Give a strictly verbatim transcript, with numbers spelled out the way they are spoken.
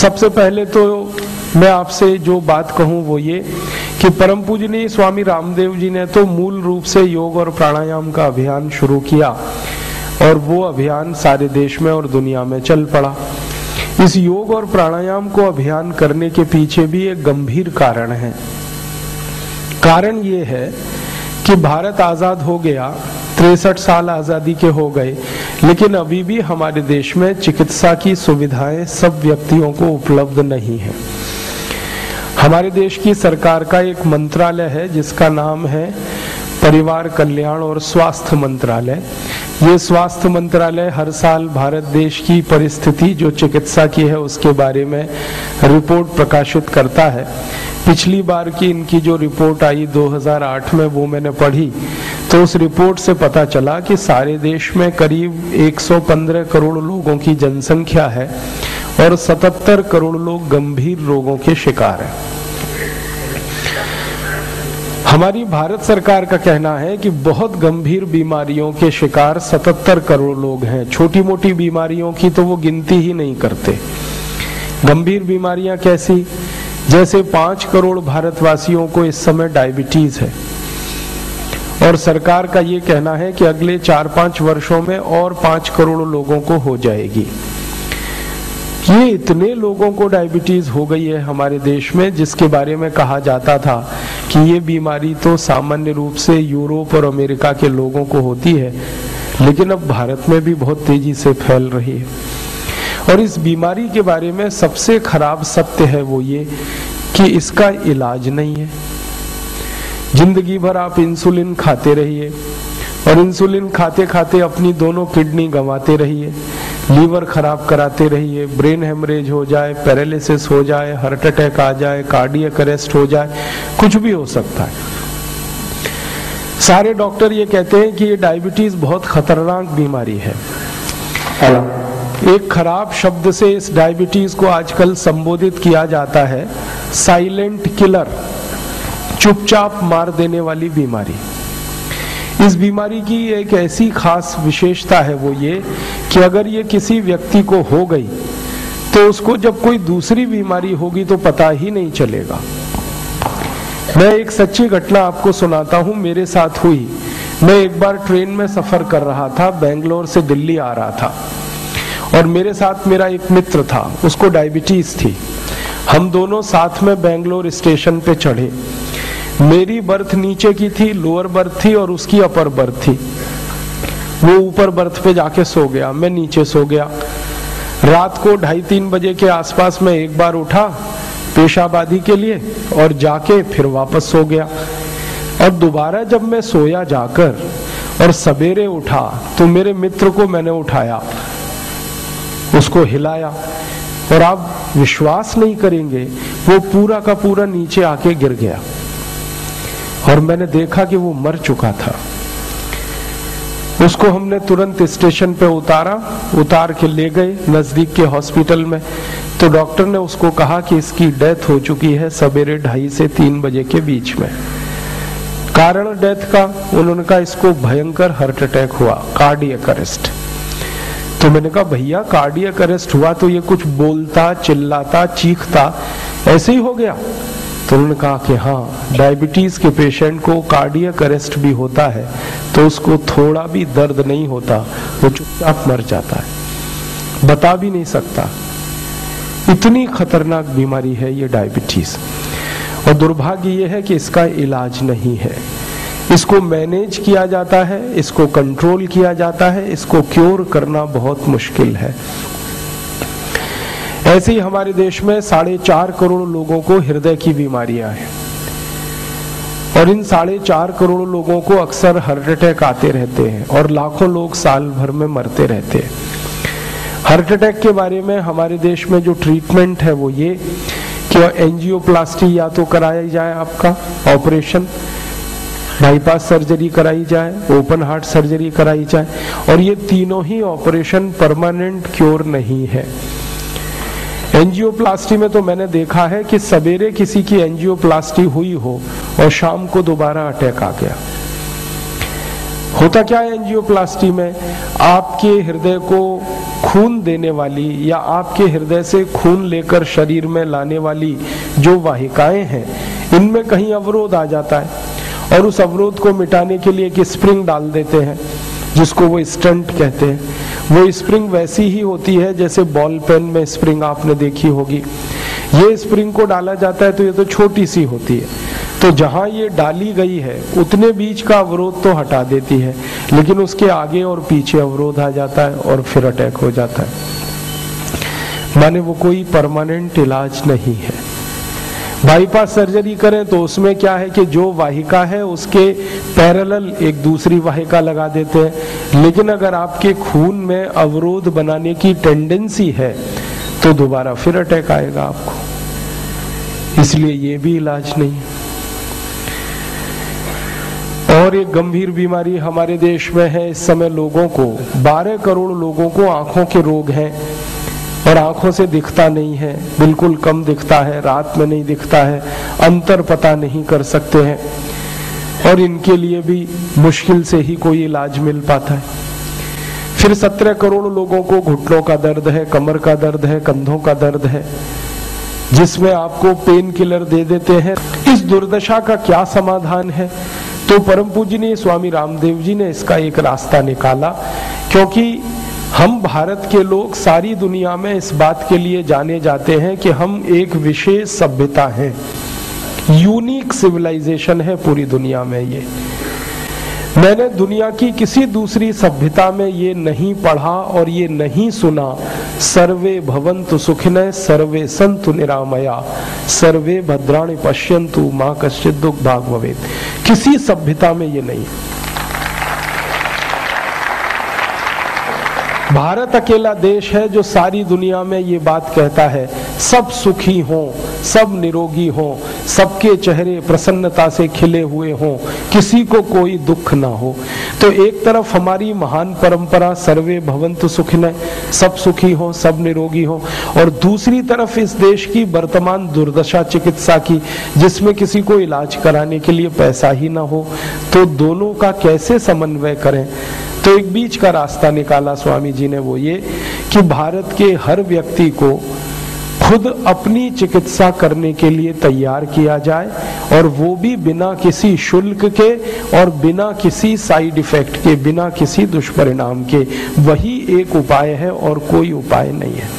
सबसे पहले तो मैं आपसे जो बात कहूँ वो ये कि परम पूजनीय स्वामी रामदेव जी ने तो मूल रूप से योग और प्राणायाम का अभियान शुरू किया और वो अभियान सारे देश में और दुनिया में चल पड़ा। इस योग और प्राणायाम को अभियान करने के पीछे भी एक गंभीर कारण है। कारण ये है कि भारत आजाद हो गया, तिरसठ साल आजादी के हो गए, लेकिन अभी भी हमारे देश में चिकित्सा की सुविधाएं सब व्यक्तियों को उपलब्ध नहीं है। हमारे देश की सरकार का एक मंत्रालय है जिसका नाम है परिवार कल्याण और स्वास्थ्य मंत्रालय। ये स्वास्थ्य मंत्रालय हर साल भारत देश की परिस्थिति जो चिकित्सा की है उसके बारे में रिपोर्ट प्रकाशित करता है। पिछली बार की इनकी जो रिपोर्ट आई दो हज़ार आठ में वो मैंने पढ़ी, तो उस रिपोर्ट से पता चला कि सारे देश में करीब एक सौ पंद्रह करोड़ लोगों की जनसंख्या है और सतहत्तर करोड़ लोग गंभीर रोगों के शिकार हैं। हमारी भारत सरकार का कहना है कि बहुत गंभीर बीमारियों के शिकार सतहत्तर करोड़ लोग हैं। छोटी मोटी बीमारियों की तो वो गिनती ही नहीं करते। गंभीर बीमारियां कैसी? जैसे पांच करोड़ भारतवासियों को इस समय डायबिटीज है और सरकार का ये कहना है कि अगले चार पांच वर्षों में और पांच करोड़ लोगों को हो जाएगी। ये इतने लोगों को डायबिटीज हो गई है हमारे देश में, जिसके बारे में कहा जाता था कि ये बीमारी तो सामान्य रूप से यूरोप और अमेरिका के लोगों को होती है, लेकिन अब भारत में भी बहुत तेजी से फैल रही है। और इस बीमारी के बारे में सबसे खराब सत्य है वो ये कि इसका इलाज नहीं है। जिंदगी भर आप इंसुलिन खाते रहिए और इंसुलिन खाते खाते अपनी दोनों किडनी गंवाते रहिए, लीवर खराब कराते रहिए, ब्रेन हेमरेज हो जाए, पैरालिसिस हो जाए, हार्ट अटैक आ जाए, कार्डियक अरेस्ट हो जाए, कुछ भी हो सकता है। सारे डॉक्टर ये कहते हैं कि ये डायबिटीज बहुत खतरनाक बीमारी है। एक खराब शब्द से इस डायबिटीज को आजकल संबोधित किया जाता है, साइलेंट किलर, चुपचाप मार देने वाली बीमारी। इस बीमारी की एक ऐसी खास विशेषता है वो ये कि अगर ये किसी व्यक्ति को हो गई तो उसको जब कोई दूसरी बीमारी होगी तो पता ही नहीं चलेगा। मैं एक सच्ची घटना आपको सुनाता हूँ, मेरे साथ हुई। मैं एक बार ट्रेन में सफर कर रहा था, बैंगलोर से दिल्ली आ रहा था और मेरे साथ मेरा एक मित्र था, उसको डायबिटीज थी। हम दोनों साथ में बैंगलोर स्टेशन पे चढ़े। मेरी बर्थ नीचे की थी, लोअर बर्थ थी और उसकी अपर बर्थ थी। वो ऊपर बर्थ पे जाके सो गया, मैं नीचे सो गया। रात को ढाई तीन बजे के आसपास मैं एक बार उठा पेशाबादी के लिए और जाके फिर वापस सो गया। और दोबारा जब मैं सोया जाकर और सवेरे उठा तो मेरे मित्र को मैंने उठाया, उसको हिलाया और आप विश्वास नहीं करेंगे वो पूरा का पूरा नीचे आके गिर गया और मैंने देखा कि वो मर चुका था। उसको हमने तुरंत स्टेशन पे उतारा, उतार के ले गए नजदीक के हॉस्पिटल में। तो डॉक्टर ने उसको कहा कि इसकी डेथ हो चुकी है सवेरे ढाई से तीन बजे के बीच में। कारण डेथ का उन्होंने कहा इसको भयंकर हार्ट अटैक हुआ, कार्डियक अरेस्ट। तो मैंने कहा भैया कार्डियक अरेस्ट हुआ तो ये कुछ बोलता चिल्लाता चीखता ऐसे ही हो गया? तो उन्होंने कहा कि हाँ, डायबिटीज के पेशेंट को कार्डियक अरेस्ट भी होता है तो उसको थोड़ा भी दर्द नहीं होता, वो चुपचाप मर जाता है, बता भी नहीं सकता। इतनी खतरनाक बीमारी है ये डायबिटीज और दुर्भाग्य ये है कि इसका इलाज नहीं है। इसको मैनेज किया जाता है, इसको कंट्रोल किया जाता है, इसको क्योर करना बहुत मुश्किल है। ऐसे ही हमारे देश में साढ़े चार करोड़ लोगों को हृदय की बीमारियां हैं और इन साढ़े चार करोड़ लोगों को अक्सर हार्ट अटैक आते रहते हैं और लाखों लोग साल भर में मरते रहते हैं। हार्ट अटैक के बारे में हमारे देश में जो ट्रीटमेंट है वो ये कि एंजियोप्लास्टी या तो कराया जाए, आपका ऑपरेशन बाईपास सर्जरी कराई जाए, ओपन हार्ट सर्जरी कराई जाए, और ये तीनों ही ऑपरेशन परमानेंट क्योर नहीं है। एंजियोप्लास्टी में तो मैंने देखा है कि सवेरे किसी की एंजियोप्लास्टी हुई हो और शाम को दोबारा अटैक आ गया। होता क्या है एंजियोप्लास्टी में? आपके हृदय को खून देने वाली या आपके हृदय से खून लेकर शरीर में लाने वाली जो वाहिकाएं हैं, इनमें कहीं अवरोध आ जाता है और उस अवरोध को मिटाने के लिए एक स्प्रिंग डाल देते हैं जिसको वो स्टंट कहते हैं। वो स्प्रिंग वैसी ही होती है जैसे बॉल पेन में स्प्रिंग आपने देखी होगी। ये स्प्रिंग को डाला जाता है तो ये तो छोटी सी होती है, तो जहां ये डाली गई है उतने बीच का अवरोध तो हटा देती है, लेकिन उसके आगे और पीछे अवरोध आ जाता है और फिर अटैक हो जाता है। माने वो कोई परमानेंट इलाज नहीं है। बाईपास सर्जरी करें तो उसमें क्या है कि जो वाहिका है उसके पैरेलल एक दूसरी वाहिका लगा देते हैं, लेकिन अगर आपके खून में अवरोध बनाने की टेंडेंसी है तो दोबारा फिर अटैक आएगा आपको, इसलिए ये भी इलाज नहीं है। और एक गंभीर बीमारी हमारे देश में है इस समय, लोगों को बारह करोड़ लोगों को आंखों के रोग हैं और आंखों से दिखता नहीं है, बिल्कुल कम दिखता है, रात में नहीं दिखता है, अंतर पता नहीं कर सकते हैं और इनके लिए भी मुश्किल से ही कोई इलाज मिल पाता है। फिर सत्रह करोड़ लोगों को घुटनों का दर्द है, कमर का दर्द है, कंधों का दर्द है, जिसमें आपको पेन किलर दे देते हैं। इस दुर्दशा का क्या समाधान है? तो परम पूजनीय स्वामी रामदेव जी ने इसका एक रास्ता निकाला, क्योंकि हम भारत के लोग सारी दुनिया में इस बात के लिए जाने जाते हैं कि हम एक विशेष सभ्यता है, यूनिक सिविलाइजेशन है पूरी दुनिया में। ये मैंने दुनिया की किसी दूसरी सभ्यता में ये नहीं पढ़ा और ये नहीं सुना, सर्वे भवन्तु सुखिनः, सर्वे संतु निरामया, सर्वे भद्राणि पश्यंतु, मा कश्चित् दुख भाग् भवेत्। किसी सभ्यता में ये नहीं। भारत अकेला देश है जो सारी दुनिया में ये बात कहता है, सब सुखी हों, सब निरोगी हों, सबके चेहरे प्रसन्नता से खिले हुए हों, किसी को कोई दुख ना हो। तो एक तरफ हमारी महान परंपरा सर्वे भवन्तु सुखिनः, सब सुखी हों, सब निरोगी हों, और दूसरी तरफ इस देश की वर्तमान दुर्दशा चिकित्सा की, जिसमें किसी को इलाज कराने के लिए पैसा ही ना हो। तो दोनों का कैसे समन्वय करें? तो एक बीच का रास्ता निकाला स्वामी जी ने, वो ये कि भारत के हर व्यक्ति को खुद अपनी चिकित्सा करने के लिए तैयार किया जाए, और वो भी बिना किसी शुल्क के और बिना किसी साइड इफेक्ट के, बिना किसी दुष्परिणाम के। वही एक उपाय है और कोई उपाय नहीं है।